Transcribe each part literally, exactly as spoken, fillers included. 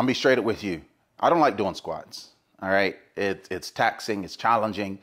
I'm gonna be straight up with you. I don't like doing squats, all right? It, it's taxing, it's challenging.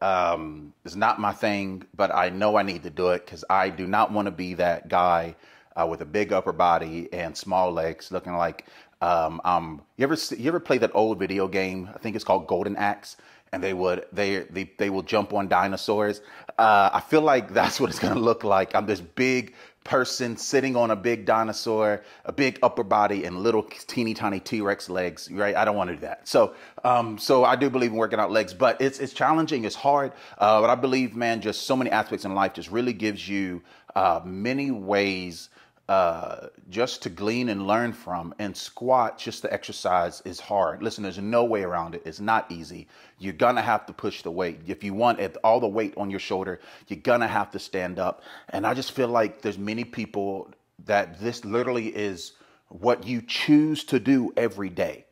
Um, it's not my thing, but I know I need to do it because I do not want to be that guy uh, with a big upper body and small legs looking like, um, um, you ever, you ever play that old video game? I think it's called Golden Axe. And they would, they, they, they will jump on dinosaurs. Uh, I feel like that's what it's going to look like. I'm this big person sitting on a big dinosaur, a big upper body and little teeny tiny T-Rex legs, right? I don't want to do that. So, um, so I do believe in working out legs, but it's, it's challenging. It's hard. Uh, but I believe, man, just so many aspects in life just really gives you, uh, many ways, uh, just to glean and learn from. And squat, just the exercise is hard. Listen, there's no way around it. It's not easy. You're gonna have to push the weight. If you want it, all the weight on your shoulder, you're gonna have to stand up. And I just feel like there's many people that this literally is what you choose to do every day.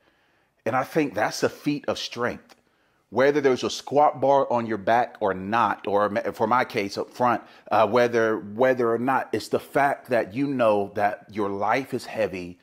And I think that's a feat of strength. Whether there's a squat bar on your back or not, or for my case up front, uh, whether whether or not, it's the fact that you know that your life is heavy,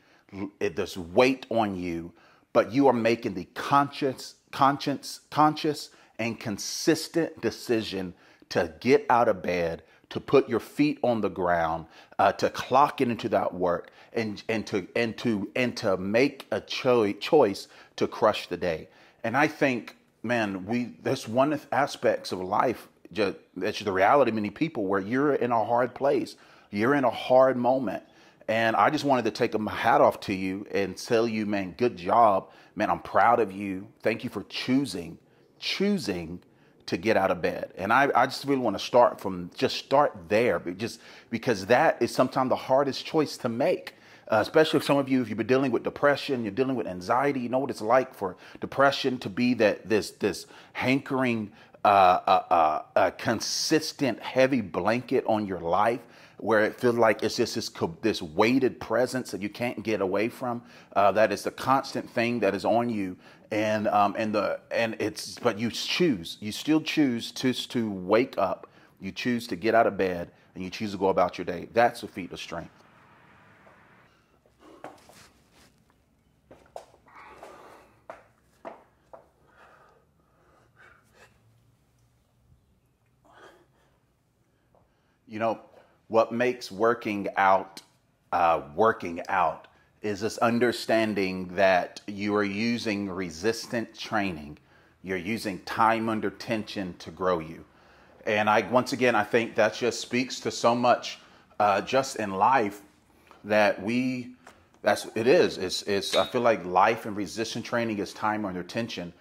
it, there's weight on you, but you are making the conscious, conscious, conscious, and consistent decision to get out of bed, to put your feet on the ground, uh, to clock in into that work, and and to and to and to make a cho- choice to crush the day. And I think, man, we, that's one of the aspects of life, just, that's the reality of many people, where you're in a hard place, you're in a hard moment. And I just wanted to take my hat off to you and tell you, man, good job, man, I'm proud of you. Thank you for choosing, choosing to get out of bed. And I, I just really want to start from, just start there, just because that is sometimes the hardest choice to make. Uh, especially if some of you, if you've been dealing with depression, you're dealing with anxiety, you know what it's like for depression to be that this this hankering, uh, uh, uh, uh, consistent, heavy blanket on your life, where it feels like it's just this, this weighted presence that you can't get away from. Uh, that is the constant thing that is on you, and um, and the and it's but you choose, you still choose to to wake up, you choose to get out of bed, and you choose to go about your day. That's a feat of strength. You know, what makes working out, uh, working out is this understanding that you are using resistant training. You're using time under tension to grow you. And I, once again, I think that just speaks to so much, uh, just in life that we, that's, it is, it's, it's, I feel like life and resistant training is time under tension.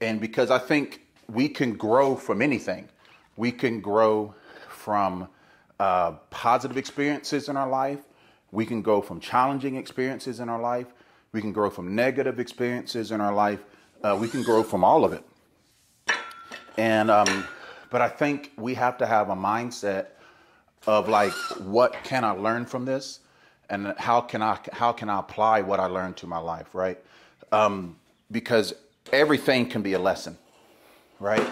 And because I think we can grow from anything, we can grow from Uh, positive experiences in our life. We can go from challenging experiences in our life. We can grow from negative experiences in our life. Uh, we can grow from all of it. And, um, but I think we have to have a mindset of like, what can I learn from this? And how can I, how can I apply what I learned to my life? Right. Um, because everything can be a lesson, right?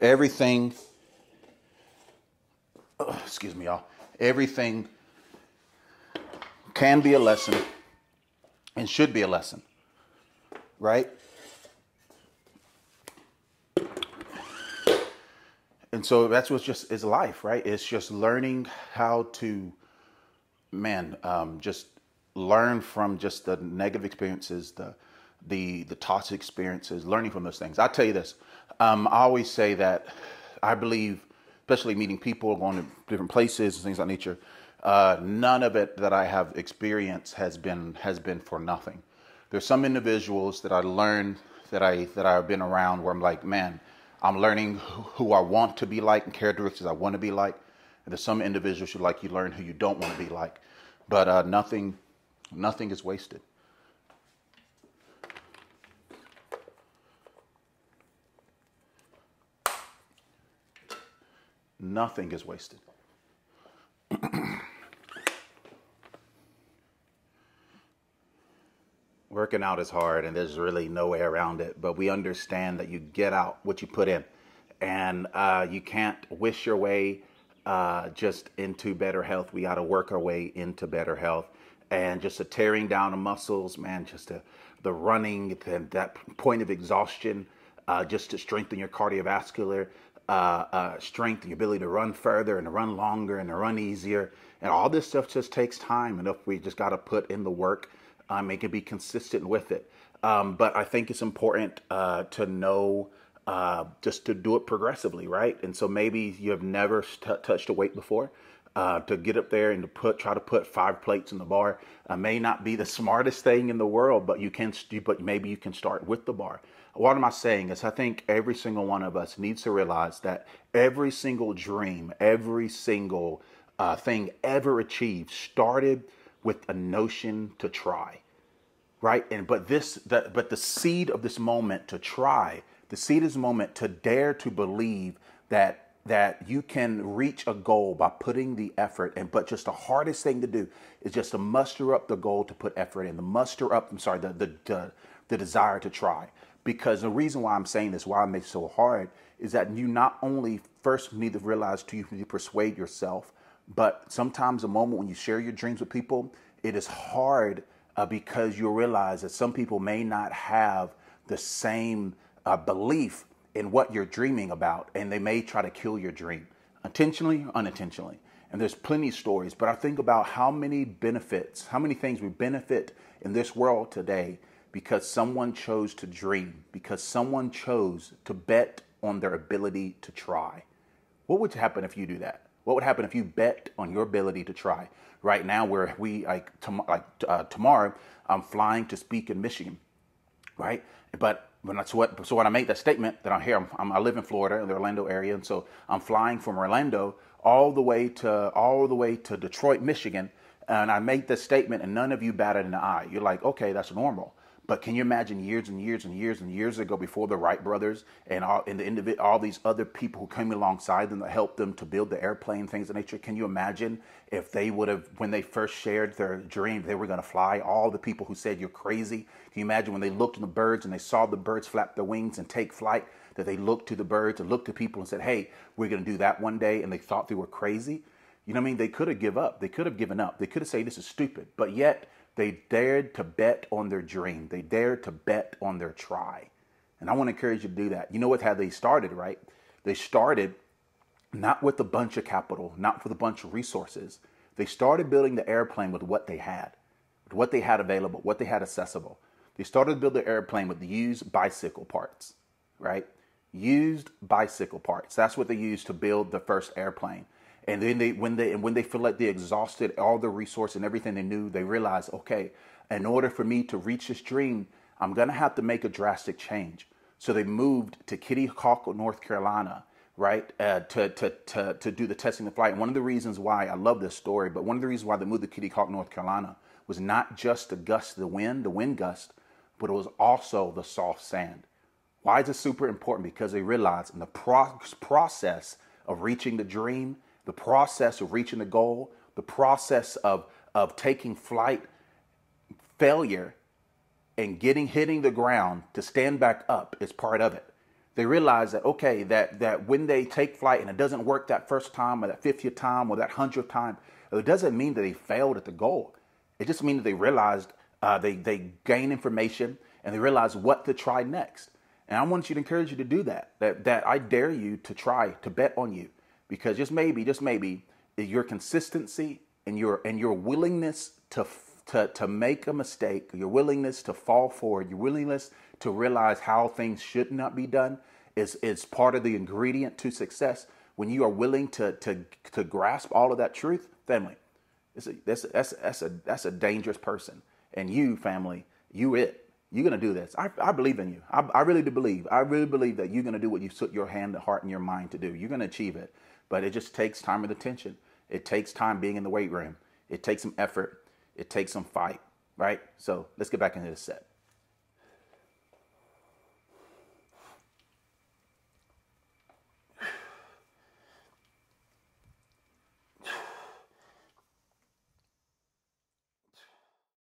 Everything Excuse me, y'all. Everything can be a lesson and should be a lesson, right? And so that's what's just is life, right? It's just learning how to, man, um, just learn from just the negative experiences, the the the toxic experiences, learning from those things. I tell you this, um, I always say that I believe, especially meeting people, going to different places and things of that nature, uh, none of it that I have experienced has been has been for nothing. There's some individuals that I learned that I that I've been around where I'm like, man, I'm learning who I want to be like and characteristics I want to be like. And there's some individuals who like you learn who you don't want to be like, but uh, nothing, nothing is wasted. Nothing is wasted. Working out is hard and there's really no way around it, but we understand that you get out what you put in, and uh, you can't wish your way uh, just into better health. We got to work our way into better health. and just the tearing down of muscles, man, just the, the running, the, that point of exhaustion, uh, just to strengthen your cardiovascular uh, uh, strength, your ability to run further and to run longer and to run easier. And all this stuff just takes time. And if we just got to put in the work, um, it can be consistent with it. Um, but I think it's important uh, to know uh, just to do it progressively, right? And so maybe you have never t touched a weight before. Uh, to get up there and to put, try to put five plates in the bar uh, may not be the smartest thing in the world, but you can, but maybe you can start with the bar. What am I saying is I think every single one of us needs to realize that every single dream, every single uh, thing ever achieved started with a notion to try, right? And, but this, the, but the seed of this moment to try, the seed of this moment to dare to believe that that you can reach a goal by putting the effort in, but just the hardest thing to do is just to muster up the goal to put effort in, the muster up, I'm sorry, the, the, the, the desire to try. Because the reason why I'm saying this, why I make it so hard, is that you not only first need to realize to you, you persuade yourself, but sometimes the moment when you share your dreams with people, it is hard uh, because you realize that some people may not have the same uh, belief in what you're dreaming about, and they may try to kill your dream, intentionally or unintentionally. And there's plenty of stories, but I think about how many benefits, how many things we benefit in this world today because someone chose to dream, because someone chose to bet on their ability to try. What would happen if you do that? What would happen if you bet on your ability to try? Right now, where we, like, tom like uh, tomorrow, I'm flying to speak in Michigan, right? But But that's what, so when I make that statement that I'm here, I'm, I'm, I live in Florida, in the Orlando area, and so I'm flying from Orlando all the way to, all the way to Detroit, Michigan, and I make this statement, and none of you batted an eye. You're like, okay, that's normal. But can you imagine years and years and years and years ago, before the Wright brothers and all, and the end of it, all these other people who came alongside them that helped them to build the airplane, things of nature? Can you imagine if they would have, when they first shared their dream, they were going to fly? All the people who said you're crazy. Can you imagine when they looked at the birds and they saw the birds flap their wings and take flight? That they looked to the birds and looked to people and said, "Hey, we're going to do that one day," and they thought they were crazy. You know what I mean? They could have given up. They could have given up. They could have said this is stupid. But yet, they dared to bet on their dream. They dared to bet on their try. And I want to encourage you to do that. You know what, how they started, right? They started not with a bunch of capital, not with a bunch of resources. They started building the airplane with what they had, with what they had available, what they had accessible. They started to build the airplane with the used bicycle parts, right? Used bicycle parts. That's what they used to build the first airplane. And then they, when they, and when they feel like they exhausted all the resource and everything they knew, they realize, okay, in order for me to reach this dream, I'm going to have to make a drastic change. So they moved to Kitty Hawk, North Carolina, right, uh, to, to, to, to do the testing of flight. And one of the reasons why I love this story, but one of the reasons why they moved to Kitty Hawk, North Carolina was not just the gust, the wind, the wind gust, but it was also the soft sand. Why is it super important? Because they realized in the pro process of reaching the dream, the process of reaching the goal, the process of, of taking flight, failure, and getting hitting the ground to stand back up is part of it. They realize that, okay, that, that when they take flight and it doesn't work that first time or that fiftieth time or that hundredth time, it doesn't mean that they failed at the goal. It just means that they realized uh, they, they gain information and they realize what to try next. And I want you to encourage you to do that, that, that I dare you to try, to bet on you. Because just maybe, just maybe, your consistency and your and your willingness to to to make a mistake, your willingness to fall forward, your willingness to realize how things should not be done is is part of the ingredient to success. When you are willing to to to grasp all of that truth, family, it's a, that's that's that's a that's a dangerous person. And you, family, you it. You're going to do this. I, I believe in you. I, I really do believe. I really believe that you're going to do what you put your hand, the heart, and your mind to do. You're going to achieve it. But it just takes time and attention. It takes time being in the weight room. It takes some effort. It takes some fight, right? So let's get back into this set.